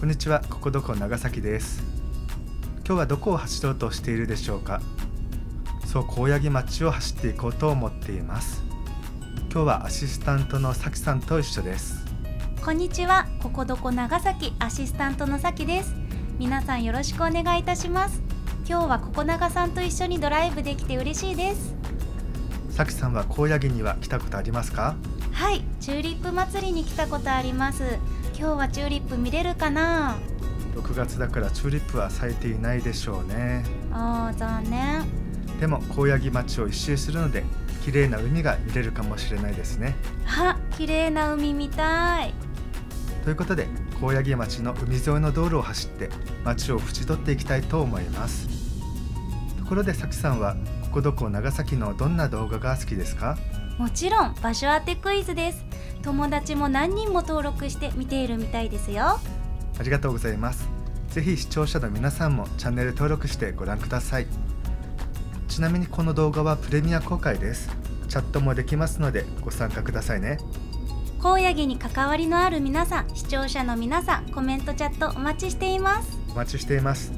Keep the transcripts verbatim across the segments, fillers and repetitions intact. こんにちは、ここどこ長崎です。今日はどこを走ろうとしているでしょうか。そう、高柳町を走っていこうと思っています。今日はアシスタントのさきさんと一緒です。こんにちは、ここどこ長崎アシスタントのさきです。皆さんよろしくお願いいたします。今日はここ長さんと一緒にドライブできて嬉しいです。さきさんは高柳には来たことありますか？はい、チューリップ祭りに来たことあります。今日はチューリップ見れるかな。ろくがつだからチューリップは咲いていないでしょうね。ああ、残念。でも高柳町を一周するので綺麗な海が見れるかもしれないですね。は、綺麗な海見たい。ということで高柳町の海沿いの道路を走って町を縁取っていきたいと思います。ところでさきさんはここどこ長崎のどんな動画が好きですか？もちろん場所当てクイズです。友達も何人も登録して見ているみたいですよ。ありがとうございます。ぜひ視聴者の皆さんもチャンネル登録してご覧ください。ちなみにこの動画はプレミア公開です。チャットもできますのでご参加くださいね。高柳に関わりのある皆さん、視聴者の皆さん、コメントチャットお待ちしています。お待ちしています。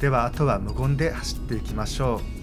ではあとは無言で走っていきましょう。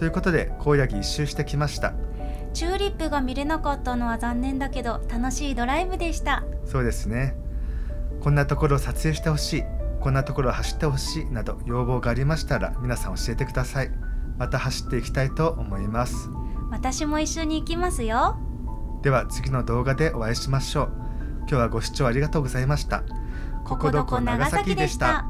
ということで高野木一周してきました。チューリップが見れなかったのは残念だけど、楽しいドライブでした。そうですね。こんなところを撮影してほしい、こんなところを走ってほしいなど要望がありましたら皆さん教えてください。また走っていきたいと思います。私も一緒に行きますよ。では次の動画でお会いしましょう。今日はご視聴ありがとうございました。ここどこ長崎でした。